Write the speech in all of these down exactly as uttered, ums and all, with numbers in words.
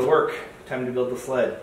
of work. Time to build the sled.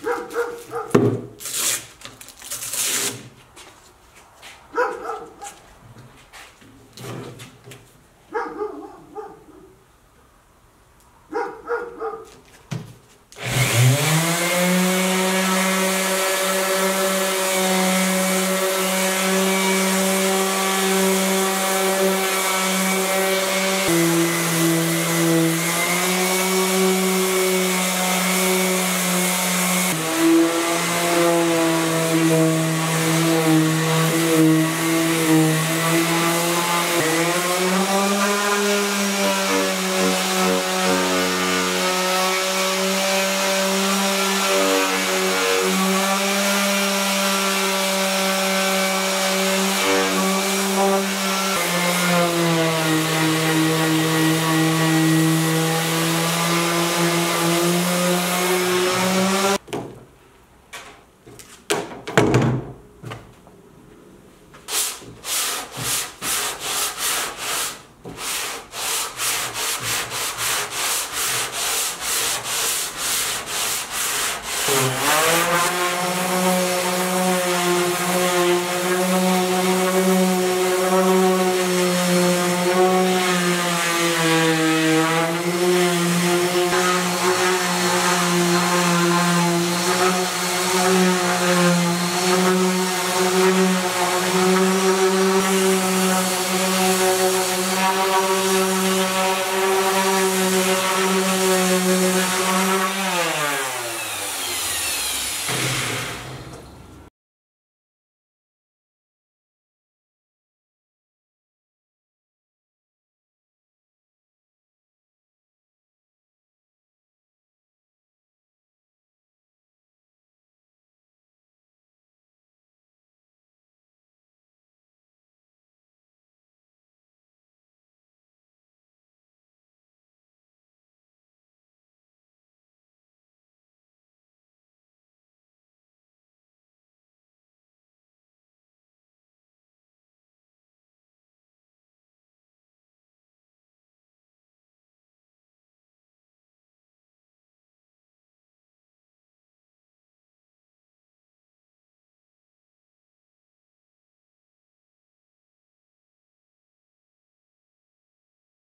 No, no, no.